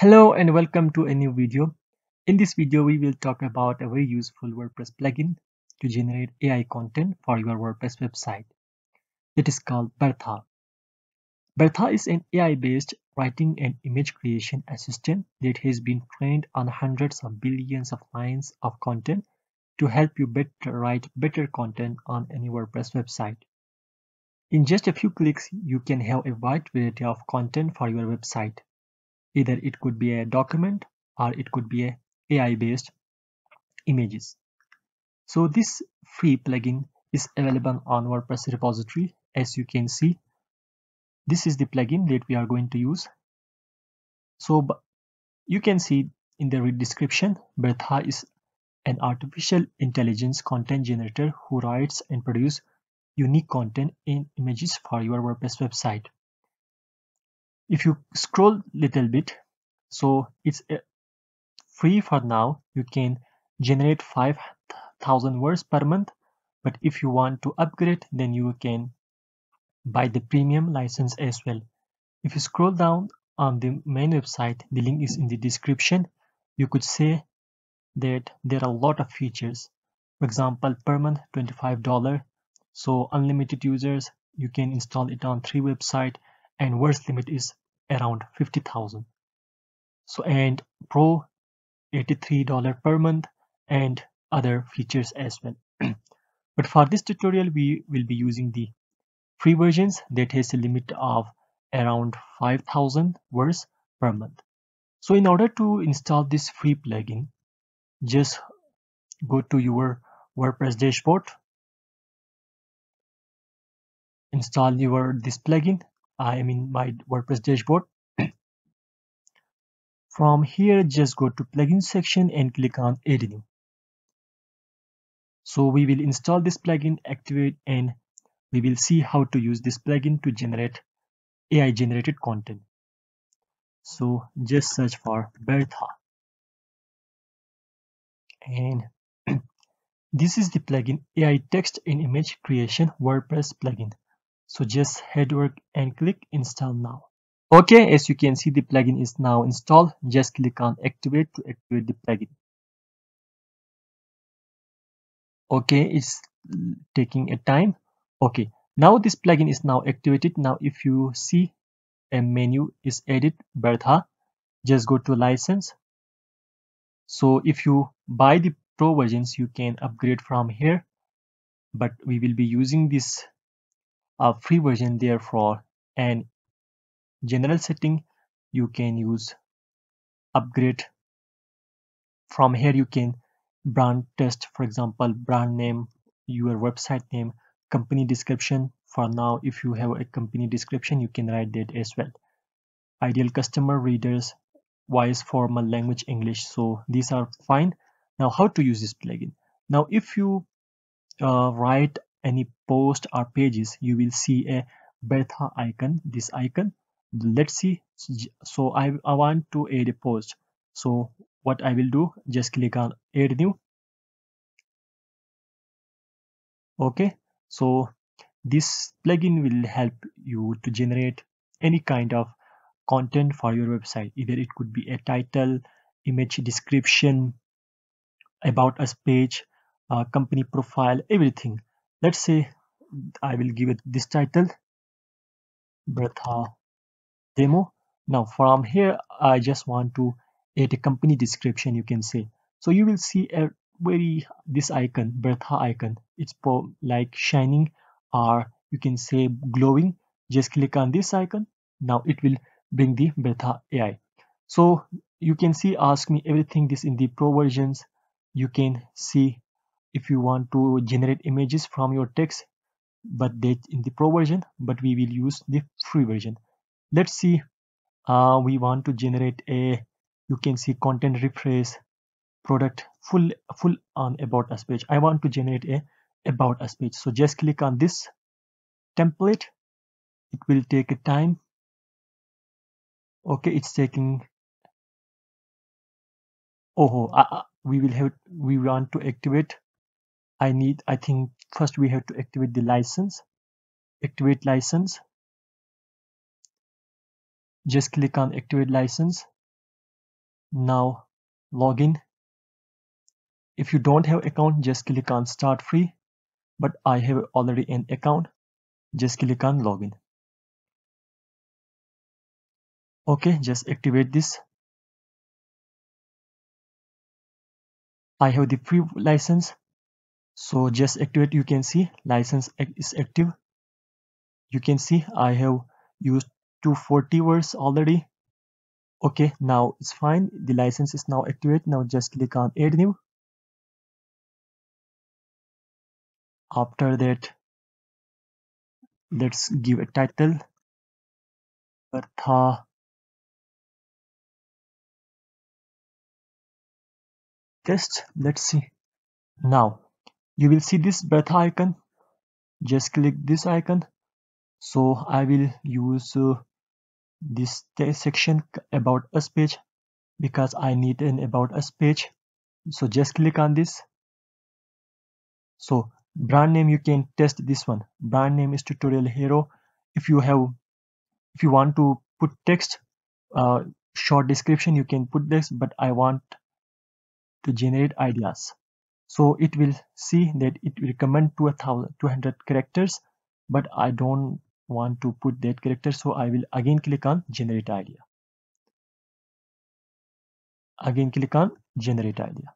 Hello and welcome to a new video. In this video, we will talk about a very useful WordPress plugin to generate AI content for your WordPress website. It is called Bertha. Bertha is an AI-based writing and image creation assistant that has been trained on hundreds of billions of lines of content to help you write better content on any WordPress website. In just a few clicks, you can have a wide variety of content for your website. Either it could be a document or it could be AI-based images. So this free plugin is available on WordPress repository. As you can see, this is the plugin that we are going to use. So you can see in the description, Bertha is an artificial intelligence content generator who writes and produces unique content and images for your WordPress website. If you scroll a little bit, so it's free for now. You can generate 5,000 words per month, but if you want to upgrade, then you can buy the premium license as well. If you scroll down on the main website, the link is in the description. You could say that there are a lot of features. For example, per month $25, so unlimited users. You can install it on 3 websites, and words limit is around 50,000. So, and pro $83 per month and other features as well. But for this tutorial, we will be using the free versions that has a limit of around 5,000 words per month. So in order to install this free plugin, just go to your WordPress dashboard, install this plugin. I am in my WordPress dashboard. From here, just go to plugin section and click on add new. So we will install this plugin, activate, and we will see how to use this plugin to generate AI generated content. So just search for Bertha. And this is the plugin, AI text and image creation WordPress plugin. So just head over and click install now. Okay, as you can see, the plugin is now installed. Just click on activate to activate the plugin. Okay, it's taking a time. Okay, now this plugin is now activated. Now if you see a menu is added, Bertha, just go to license. So if you buy the pro versions, you can upgrade from here, but we will be using this free version. Therefore, and general setting, you can use upgrade. From here, you can brand test, for example, brand name, your website name, company description. For now, if you have a company description, you can write that as well. Ideal customer, readers, voice, formal, language, English. So these are fine. Now, how to use this plugin? Now, if you write any post or pages, you will see a Bertha icon, this icon. Let's see. So I want to add a post. So what I will do, just click on add new. Okay, so this plugin will help you to generate any kind of content for your website. Either it could be a title, image description, about us page, company profile, everything. Let's say I will give it this title, Bertha demo. Now from here, I just want to add a company description, you can say. So you will see a very this icon, Bertha icon. It's like shining, or you can say glowing. Just click on this icon. Now it will bring the Bertha AI. So you can see ask me everything. This in the pro versions. You can see if you want to generate images from your text, but that in the pro version, but we will use the free version. Let's see, we want to generate a, you can see content rephrase, product, full on about us page. I want to generate a about us page. So just click on this template. It will take a time. Okay, it's taking. We want to activate. I think first we have to activate the license. Activate license. Just click on activate license. Now login. If you don't have account, just click on start free, but I have already an account. Just click on login. Okay, just activate this. I have the free license, so just activate. You can see license is active. You can see I have used 240 words already. Okay, now it's fine. The license is now activated. Now just click on add new. After that, let's give a title, Bertha. Test. Let's see. Now you will see this Bertha icon. Just click this icon. So I will use this section about us page, because I need an about us page. So just click on this. So brand name, you can test this one. Brand name is Tutorial Hero. If you want to put text, short description, you can put this, but I want to generate ideas. So it will see that it will recommend 200 characters, but I don't want to put that character, so I will again click on generate idea. Again click on generate idea.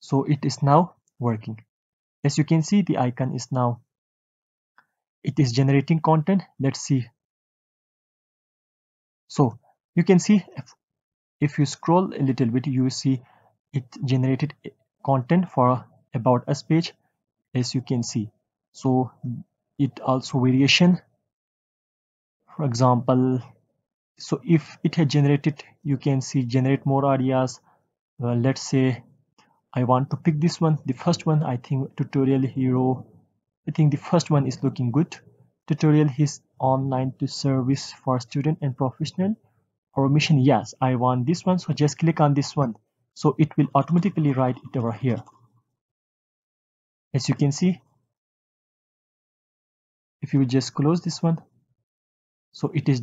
So it is now working. As you can see, the icon is now, it is generating content. Let's see. So you can see if you scroll a little bit, you see it generated content for about us page, as you can see. So it also variation, for example. So if it had generated, you can see generate more ideas. Let's say I want to pick this one, the first one. I think Tutorial Hero, I think the first one is looking good. Tutorial is online to service for student and professional or mission. Yes, I want this one, so just click on this one. So it will automatically write it over here, as you can see. If you just close this one, so it is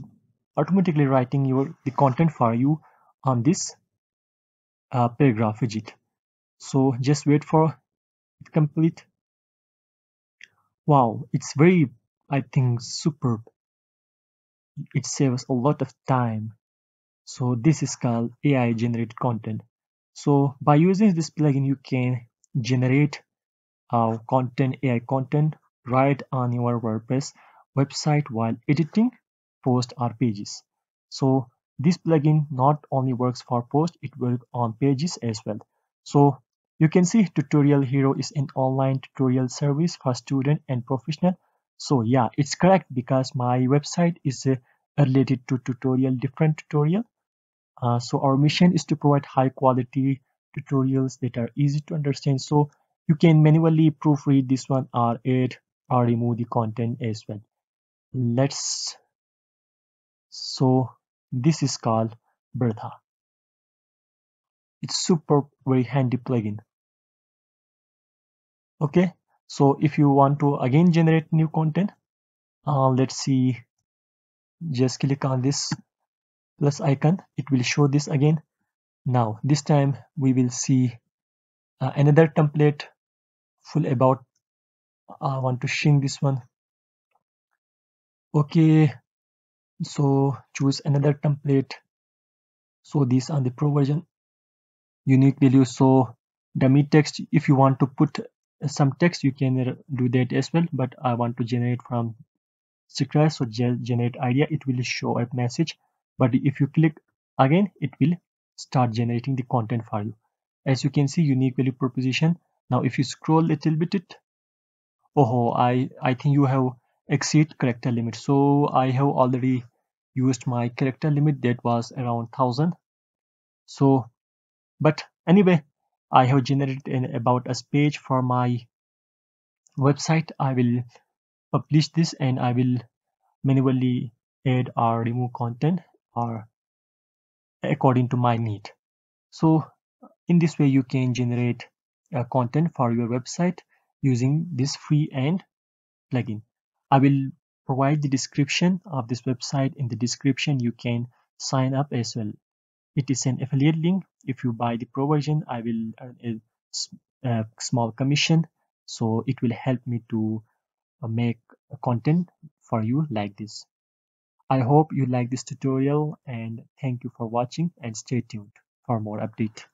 automatically writing the content for you on this paragraph widget. So just wait for it complete. Wow, it's very, I think, superb. It saves a lot of time. So this is called AI generated content. So by using this plugin, you can generate content, AI content, right on your WordPress website while editing post or pages. So this plugin not only works for post, it works on pages as well. So you can see Tutorial Hero is an online tutorial service for student and professional. So yeah, it's correct, because my website is related to different tutorial. So our mission is to provide high quality tutorials that are easy to understand. So you can manually proofread this one, or add or remove the content as well. So this is called Bertha. It's super, very handy plugin. Okay, so if you want to again generate new content, let's see, just click on this plus icon. It will show this again. Now this time we will see another template, full about. I want to shrink this one. Okay, so choose another template. So these are the pro version, unique value. So dummy text, if you want to put some text, you can do that as well, but I want to generate from scratch. So generate idea, it will show a message, but if you click again, it will start generating the content for you. As you can see, unique value proposition. Now if you scroll a little bit, I think you have exceed character limit. So I have already used my character limit, that was around 1000. So but anyway, I have generated an about us page for my website. I will publish this, and I will manually add or remove content or according to my need. So in this way, you can generate content for your website using this free and plugin. I will provide the description of this website. In the description, you can sign up as well. It is an affiliate link. If you buy the provision, I will earn a small commission. So it will help me to make content for you like this. I hope you like this tutorial, and thank you for watching, and stay tuned for more update.